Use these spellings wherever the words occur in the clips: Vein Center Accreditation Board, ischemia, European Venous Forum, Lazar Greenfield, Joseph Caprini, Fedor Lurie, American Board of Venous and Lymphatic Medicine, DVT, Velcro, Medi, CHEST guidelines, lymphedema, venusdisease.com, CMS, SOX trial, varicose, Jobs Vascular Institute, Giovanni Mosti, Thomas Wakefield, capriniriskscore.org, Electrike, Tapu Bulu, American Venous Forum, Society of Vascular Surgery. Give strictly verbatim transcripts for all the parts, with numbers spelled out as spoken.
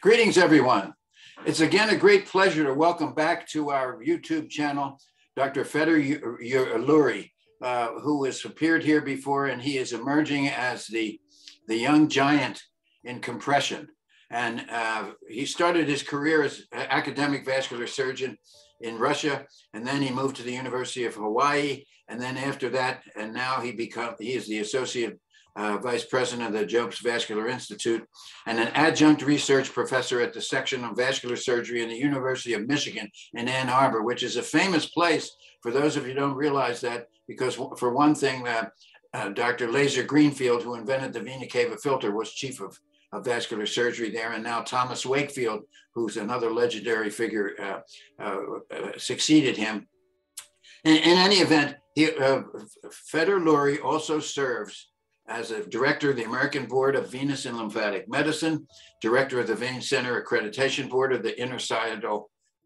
Greetings, everyone. It's again a great pleasure to welcome back to our YouTube channel, Doctor Fedor Lurie, uh, who has appeared here before, and he is emerging as the, the young giant in compression. And uh, he started his career as an academic vascular surgeon in Russia, and then he moved to the University of Hawaii, and then after that, and now he become he is the associate uh, vice president of the Jobs Vascular Institute and an adjunct research professor at the section of vascular surgery in the University of Michigan in Ann Arbor, which is a famous place for those of you who don't realize that, because for one thing, uh, uh, Doctor Lazar Greenfield, who invented the vena cava filter, was chief of of vascular surgery there, and now Thomas Wakefield, who's another legendary figure, uh, uh, uh, succeeded him. In, in any event, he, uh, Fedor Lurie also serves as a director of the American Board of Venous and Lymphatic Medicine, director of the Vein Center Accreditation Board of the Intersociety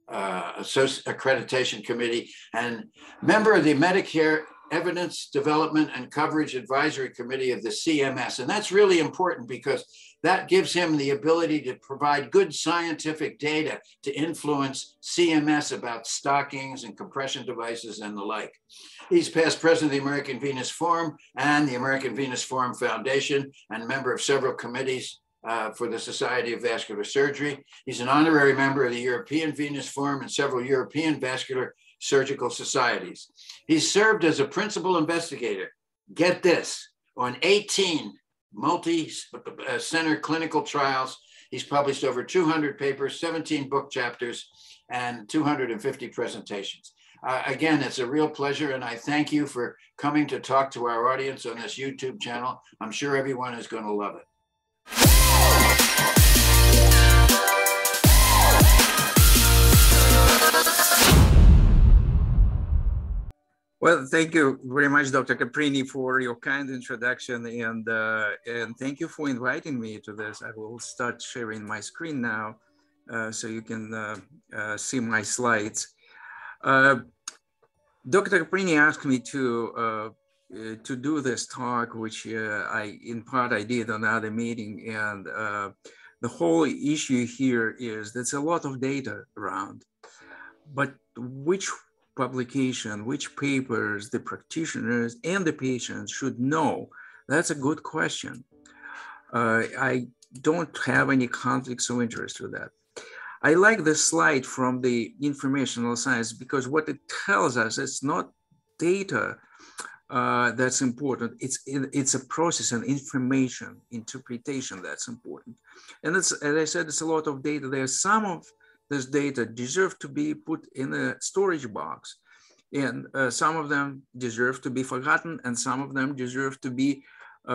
uh, Accreditation Committee, and member of the Medicare Evidence Development and Coverage Advisory Committee of the C M S. And that's really important because that gives him the ability to provide good scientific data to influence C M S about stockings and compression devices and the like. He's past president of the American Venous Forum and the American Venous Forum Foundation, and member of several committees Uh, for the Society of Vascular Surgery. He's an honorary member of the European Venous Forum and several European vascular surgical societies. He's served as a principal investigator, get this, on eighteen multi-center clinical trials. He's published over two hundred papers, seventeen book chapters, and two hundred fifty presentations. Uh, again, it's a real pleasure, and I thank you for coming to talk to our audience on this YouTube channel. I'm sure everyone is going to love it. Well, thank you very much, Doctor Caprini, for your kind introduction, and uh, and thank you for inviting me to this. I will start sharing my screen now, uh, so you can uh, uh, see my slides. Uh, Doctor Caprini asked me to uh, Uh, to do this talk, which uh, I, in part, I did on another meeting, and uh, the whole issue here is there's a lot of data around, but which publication, which papers the practitioners and the patients should know? That's a good question. Uh, I don't have any conflicts of interest with that. I like this slide from the informational science because what it tells us, it's not data Uh, that's important. It's it's a process and information interpretation that's important. And it's, as I said, it's a lot of data. There's some of this data deserve to be put in a storage box, and uh, some of them deserve to be forgotten, and some of them deserve to be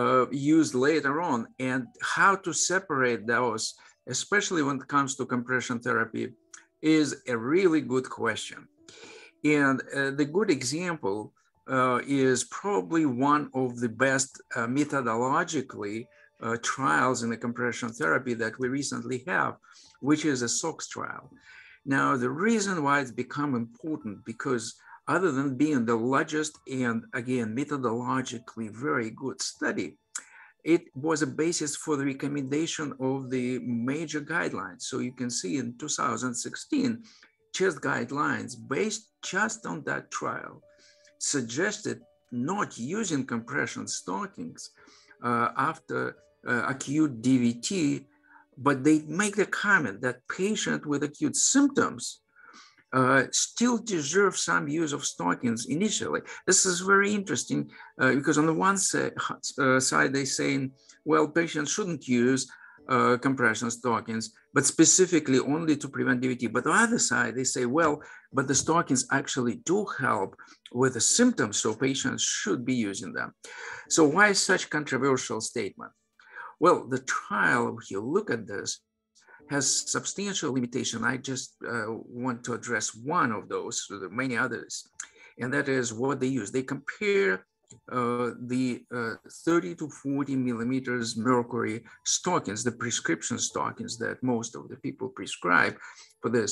uh, used later on. And how to separate those, especially when it comes to compression therapy, is a really good question. And uh, the good example Uh, is probably one of the best uh, methodologically uh, trials in the compression therapy that we recently have, which is a SOX trial. Now, the reason why it's become important, because other than being the largest and, again, methodologically very good study, it was a basis for the recommendation of the major guidelines. So you can see in two thousand sixteen, CHEST guidelines based just on that trial suggested not using compression stockings uh, after uh, acute D V T, but they make the comment that patients with acute symptoms uh, still deserve some use of stockings initially. This is very interesting uh, because on the one side, uh, side they're saying, well, patients shouldn't use uh, compression stockings, but specifically only to prevent D V T. But on the other side, they say, well, but the stockings actually do help with the symptoms, so patients should be using them. So why such controversial statement? Well, the trial, if you look at this, has substantial limitation. I just uh, want to address one of those, so there are many others, and that is what they use. They compare Uh, the uh, thirty to forty millimeters mercury stockings, the prescription stockings that most of the people prescribe for this,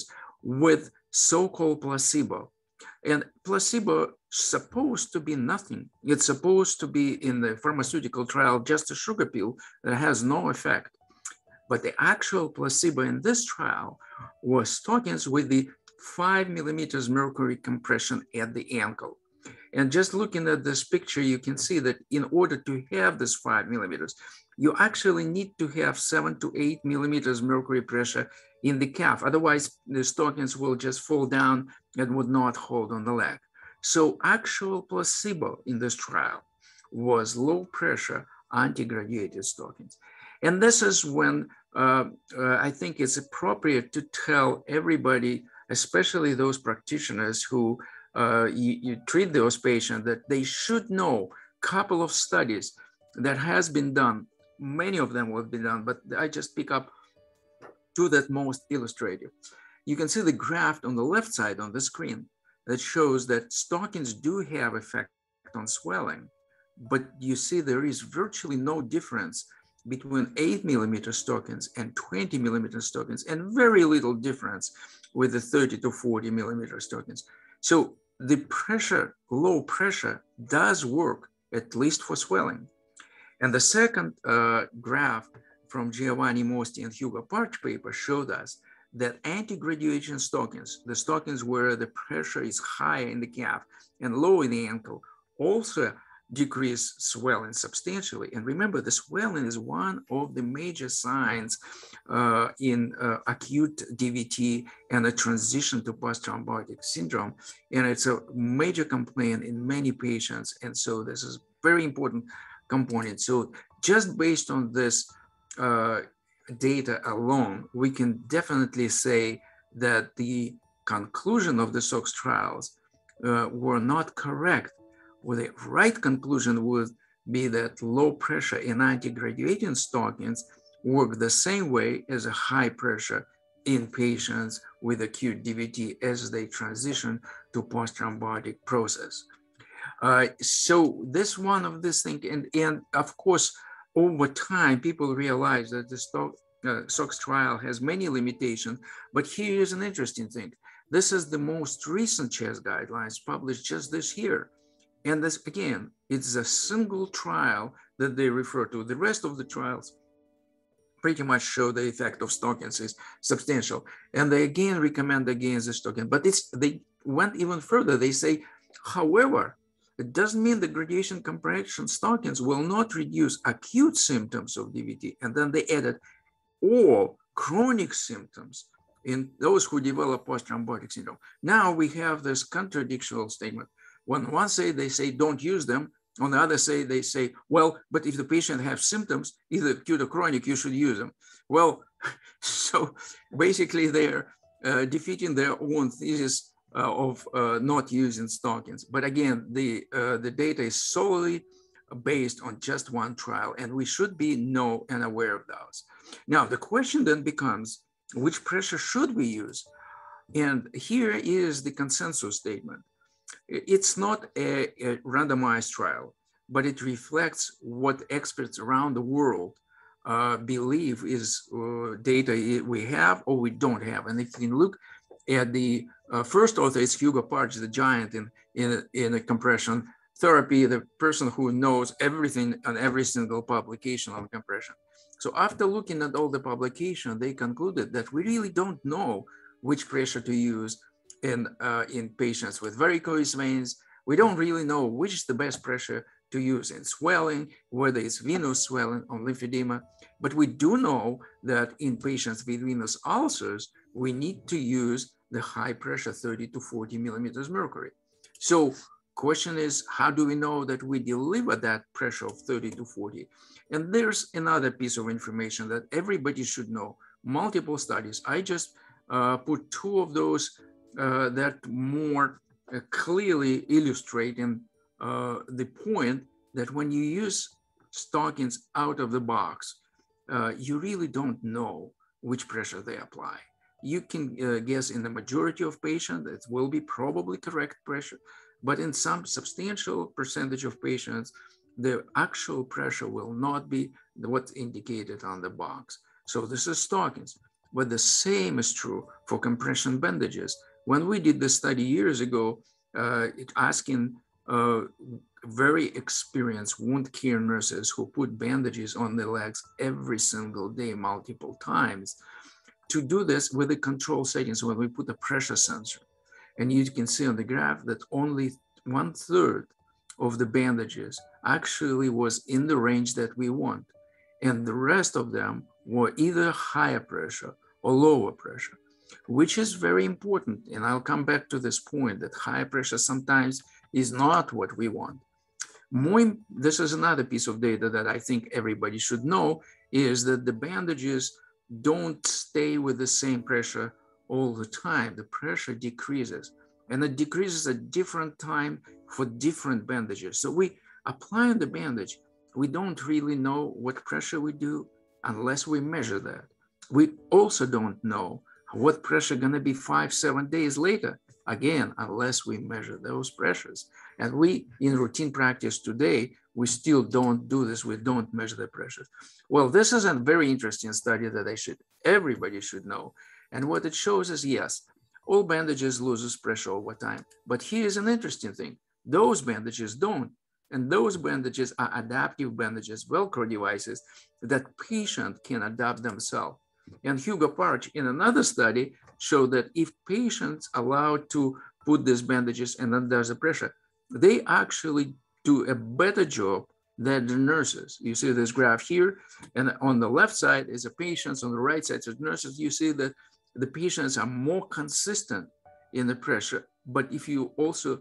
with so-called placebo. And placebo supposed to be nothing. It's supposed to be in the pharmaceutical trial, just a sugar pill that has no effect. But the actual placebo in this trial was stockings with the five millimeters mercury compression at the ankle. And just looking at this picture, you can see that in order to have this five millimeters, you actually need to have seven to eight millimeters mercury pressure in the calf. Otherwise, the stockings will just fall down and would not hold on the leg. So actual placebo in this trial was low pressure anti-graduated stockings. And this is when uh, uh, I think it's appropriate to tell everybody, especially those practitioners who uh, you, you treat those patients, that they should know a couple of studies that has been done. Many of them will be done, but I just pick up two that most illustrative. You can see the graph on the left side on the screen that shows that stockings do have effect on swelling, but you see there is virtually no difference between eight millimeter stockings and twenty millimeter stockings, and very little difference with the thirty to forty millimeter stockings. So the pressure, low pressure, does work, at least for swelling. And the second uh, graph from Giovanni Mosti and Hugo Partsch paper showed us that anti-graduation stockings, the stockings where the pressure is high in the calf and low in the ankle, also decrease swelling substantially. And remember, the swelling is one of the major signs uh, in uh, acute D V T and a transition to post-thrombotic syndrome. And it's a major complaint in many patients. And so this is very important component. So just based on this uh, data alone, we can definitely say that the conclusion of the SOX trials uh, were not correct. Well, the right conclusion would be that low pressure in anti-graduating stockings work the same way as a high pressure in patients with acute D V T as they transition to post-thrombotic process. Uh, so this one of this thing, and, and of course, over time, people realize that the stock, uh, SOX trial has many limitations, but here is an interesting thing. This is the most recent CHEST guidelines published just this year. And this, again, it's a single trial that they refer to. The rest of the trials pretty much show the effect of stockings is substantial. And they again recommend against the stocking, but it's, they went even further. They say, however, it doesn't mean the graduation compression stockings will not reduce acute symptoms of D V T. And then they added all chronic symptoms in those who develop post-thrombotic syndrome. Now we have this contradictional statement. On one side, they say, don't use them. On the other side, they say, well, but if the patient has symptoms, either acute or chronic, you should use them. Well, so basically they're uh, defeating their own thesis uh, of uh, not using stockings. But again, the, uh, the data is solely based on just one trial, and we should be know and aware of those. Now, the question then becomes, which pressure should we use? And here is the consensus statement. It's not a, a randomized trial, but it reflects what experts around the world uh, believe is uh, data we have or we don't have. And if you look at the uh, first author, it's Hugo Partsch, the giant in, in, in a compression therapy, the person who knows everything on every single publication on compression. So after looking at all the publication, they concluded that we really don't know which pressure to use In, uh, in patients with varicose veins. We don't really know which is the best pressure to use in swelling, whether it's venous swelling or lymphedema, but we do know that in patients with venous ulcers, we need to use the high pressure thirty to forty millimeters mercury. So question is, how do we know that we deliver that pressure of thirty to forty? And there's another piece of information that everybody should know, multiple studies. I just uh, put two of those Uh, that more uh, clearly illustrating uh, the point that when you use stockings out of the box, uh, you really don't know which pressure they apply. You can uh, guess in the majority of patients, it will be probably correct pressure, but in some substantial percentage of patients, the actual pressure will not be what's indicated on the box. So this is stockings, but the same is true for compression bandages. When we did the study years ago, uh, it asking uh, very experienced wound care nurses who put bandages on the legs every single day, multiple times, to do this with the control settings when we put a pressure sensor. And you can see on the graph that only one third of the bandages actually was in the range that we want. And the rest of them were either higher pressure or lower pressure, which is very important. And I'll come back to this point that higher pressure sometimes is not what we want. More, this is another piece of data that I think everybody should know, is that the bandages don't stay with the same pressure all the time. The pressure decreases, and it decreases at different time for different bandages. So we apply the bandage, we don't really know what pressure we do unless we measure that. We also don't know what pressure gonna be five, seven days later, again, unless we measure those pressures. And we, in routine practice today, we still don't do this, we don't measure the pressures. Well, this is a very interesting study that I should, everybody should know. And what it shows is, yes, all bandages loses pressure over time. But here's an interesting thing. Those bandages don't. And those bandages are adaptive bandages, Velcro devices that patient can adapt themselves. And Hugo Partsch in another study showed that if patients allowed to put these bandages and then there's a pressure, they actually do a better job than the nurses. You see this graph here, and on the left side is the patients, on the right side is nurses. You see that the patients are more consistent in the pressure. But if you also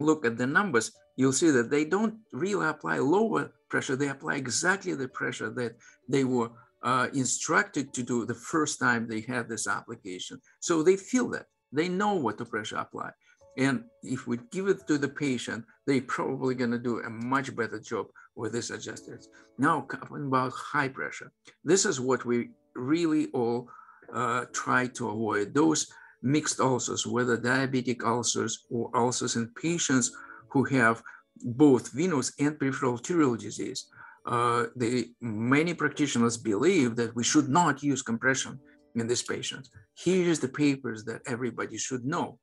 look at the numbers, you'll see that they don't really apply lower pressure. They apply exactly the pressure that they were uh, instructed to do the first time they had this application. So they feel that. They know what the pressure apply. And if we give it to the patient, they're probably gonna do a much better job with this adjusters. Now, talking about high pressure. This is what we really all uh, try to avoid. Those mixed ulcers, whether diabetic ulcers or ulcers in patients who have both venous and peripheral arterial disease. Uh, they, many practitioners believe that we should not use compression in these patients. Here's the papers that everybody should know.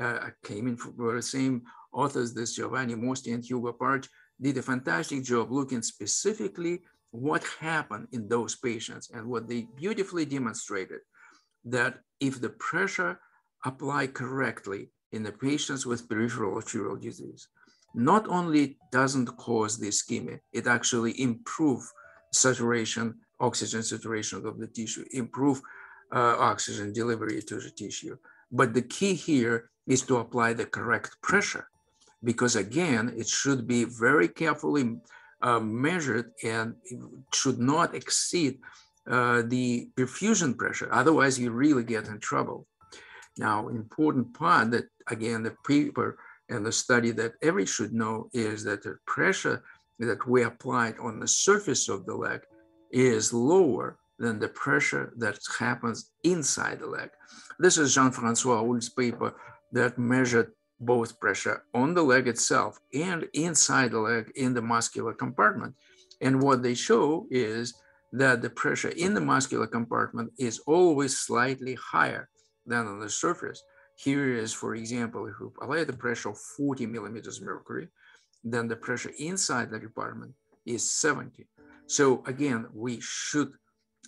Uh, I came in from the same authors, this Giovanni Mosti and Hugo Partsch, did a fantastic job looking specifically what happened in those patients, and what they beautifully demonstrated that if the pressure applied correctly, in the patients with peripheral arterial disease, not only doesn't cause the ischemia, it actually improves saturation, oxygen saturation of the tissue, improve uh, oxygen delivery to the tissue. But the key here is to apply the correct pressure, because again, it should be very carefully uh, measured and it should not exceed uh, the perfusion pressure. Otherwise, you really get in trouble. Now, important part that, again, the paper and the study that everyone should know is that the pressure that we applied on the surface of the leg is lower than the pressure that happens inside the leg. This is Jean-Francois Houll's paper that measured both pressure on the leg itself and inside the leg in the muscular compartment. And what they show is that the pressure in the muscular compartment is always slightly higher than on the surface. Here is, for example, if we apply the pressure of forty millimeters mercury, then the pressure inside the compartment is seventy. So again, we should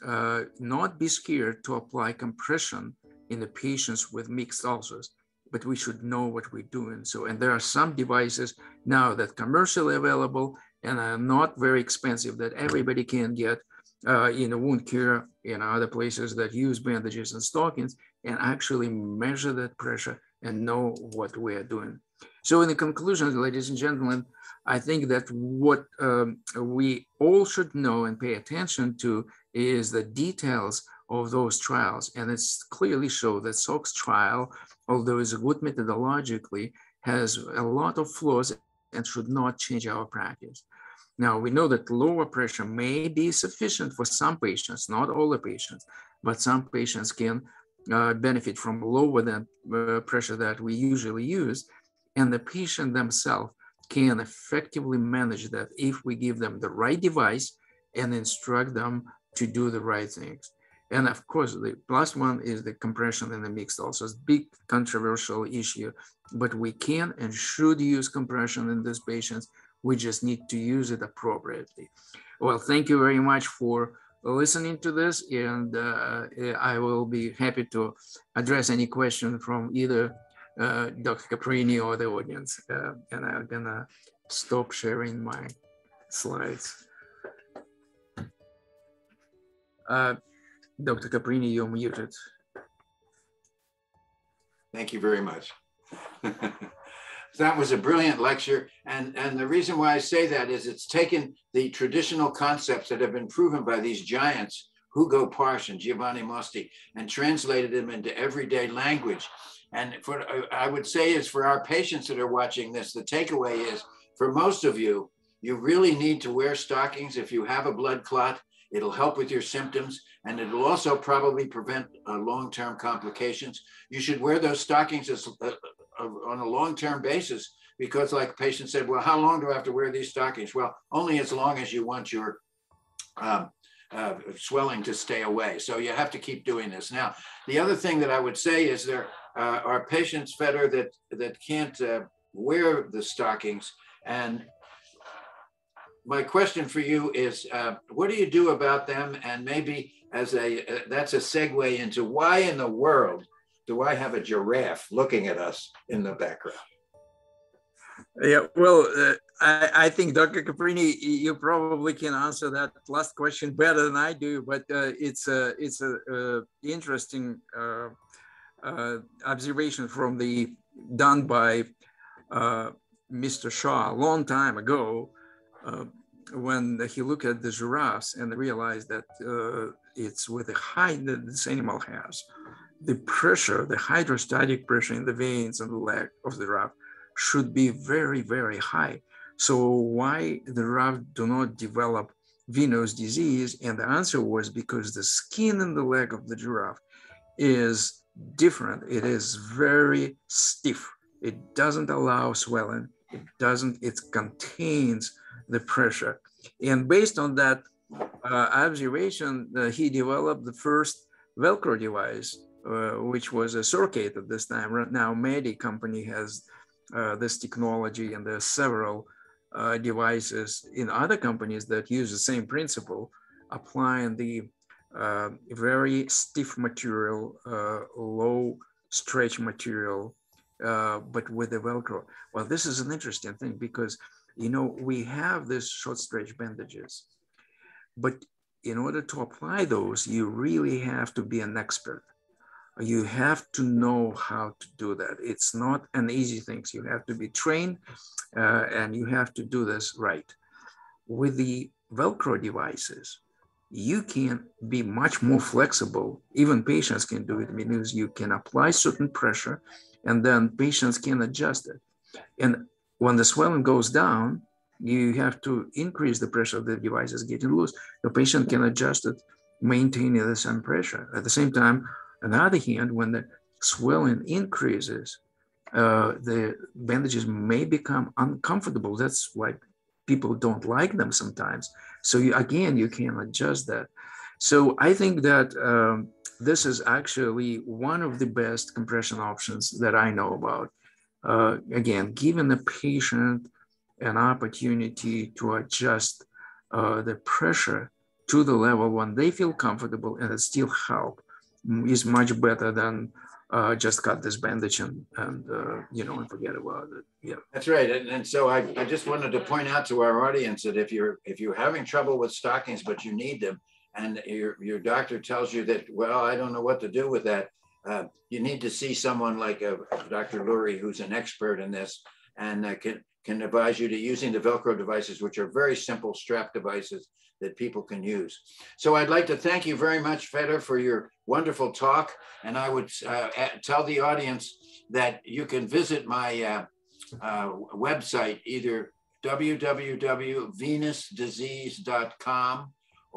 uh, not be scared to apply compression in the patients with mixed ulcers, but we should know what we're doing. So, and there are some devices now that commercially available and are not very expensive that everybody can get uh, in a wound care and other places that use bandages and stockings, and actually measure that pressure and know what we are doing. So in the conclusion, ladies and gentlemen, I think that what um, we all should know and pay attention to is the details of those trials. And it's clearly show that SOX trial, although it's good methodologically, has a lot of flaws and should not change our practice. Now, we know that lower pressure may be sufficient for some patients, not all the patients, but some patients can Uh, benefit from lower than uh, pressure that we usually use, and the patient themselves can effectively manage that if we give them the right device and instruct them to do the right things. And of course, the plus one is the compression in the mixed ulcers, big controversial issue, but we can and should use compression in these patients. We just need to use it appropriately. Well, thank you very much for listening to this, and uh, I will be happy to address any question from either uh, Doctor Caprini or the audience. Uh, and I'm gonna stop sharing my slides. Uh, Doctor Caprini, you're muted. Thank you very much. That was a brilliant lecture. And, and the reason why I say that is it's taken the traditional concepts that have been proven by these giants, Hugo Partsch and Giovanni Mosti, and translated them into everyday language. And for, I would say is for our patients that are watching this, the takeaway is for most of you, you really need to wear stockings if you have a blood clot. It'll help with your symptoms, and it'll also probably prevent uh, long-term complications. You should wear those stockings as, uh, uh, on a long-term basis, because like patients said, well, how long do I have to wear these stockings? Well, only as long as you want your um, uh, swelling to stay away. So you have to keep doing this. Now, the other thing that I would say is there uh, are patients, Fedor, that, that can't uh, wear the stockings. And my question for you is, uh, what do you do about them? And maybe as a, uh, that's a segue into why in the world do I have a giraffe looking at us in the background? Yeah, well, uh, I, I think Doctor Caprini, you probably can answer that last question better than I do, but uh, it's a, it's a, uh, interesting uh, uh, observation from the, done by uh, Mister Shaw a long time ago, Uh, when he looked at the giraffes and realized that uh, it's with the height that this animal has, the pressure, the hydrostatic pressure in the veins and the leg of the giraffe should be very, very high. So why the giraffe do not develop venous disease? And the answer was because the skin in the leg of the giraffe is different. It is very stiff. It doesn't allow swelling. It doesn't, it contains the pressure. And based on that uh, observation, uh, he developed the first Velcro device, uh, which was a circuit at this time. Right now, Medi company has uh, this technology, and there are several uh, devices in other companies that use the same principle, applying the uh, very stiff material, uh, low stretch material, uh, but with the Velcro. Well, this is an interesting thing because you know, we have these short stretch bandages, but in order to apply those, you really have to be an expert. You have to know how to do that. It's not an easy thing. You have to be trained uh, and you have to do this right. With the Velcro devices, you can be much more flexible. Even patients can do it. It means you can apply certain pressure and then patients can adjust it. And when the swelling goes down, you have to increase the pressure. The device is getting loose. The patient can adjust it, maintaining the same pressure. At the same time, on the other hand, when the swelling increases, uh, the bandages may become uncomfortable. That's why people don't like them sometimes. So you, again, you can adjust that. So I think that um, this is actually one of the best compression options that I know about. Uh, again, giving the patient an opportunity to adjust uh, the pressure to the level when they feel comfortable and it still help is much better than uh, just cut this bandage and, and uh, you know, and forget about it. Yeah, that's right. And, and so I, I just wanted to point out to our audience that if you're if you're having trouble with stockings but you need them, and your your doctor tells you that, well, I don't know what to do with that. Uh, you need to see someone like a, a Doctor Lurie, who's an expert in this, and uh, can, can advise you to using the Velcro devices, which are very simple strap devices that people can use. So I'd like to thank you very much, Fedor, for your wonderful talk. And I would uh, tell the audience that you can visit my uh, uh, website, either w w w dot venus disease dot com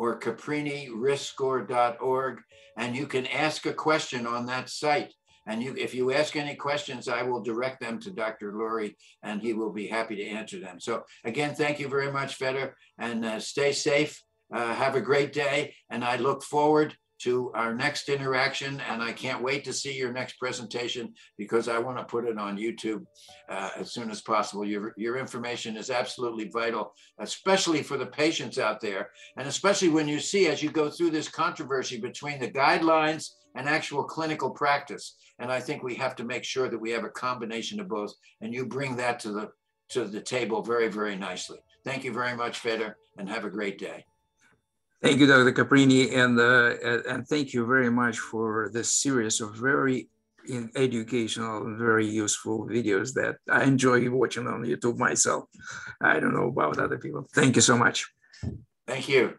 or caprini risk score dot org, and you can ask a question on that site. And you, if you ask any questions, I will direct them to Doctor Lurie, and he will be happy to answer them. So again, thank you very much, Fedor, and uh, stay safe, uh, have a great day, and I look forward to our next interaction, and I can't wait to see your next presentation because I want to put it on YouTube uh, as soon as possible. Your, your information is absolutely vital, especially for the patients out there, and especially when you see, as you go through this controversy between the guidelines and actual clinical practice. And I think we have to make sure that we have a combination of both, and you bring that to the, to the table very, very nicely. Thank you very much, Fedor, and have a great day. Thank you, Doctor Caprini, and, uh, and thank you very much for this series of very educational and very useful videos that I enjoy watching on YouTube myself. I don't know about other people. Thank you so much. Thank you.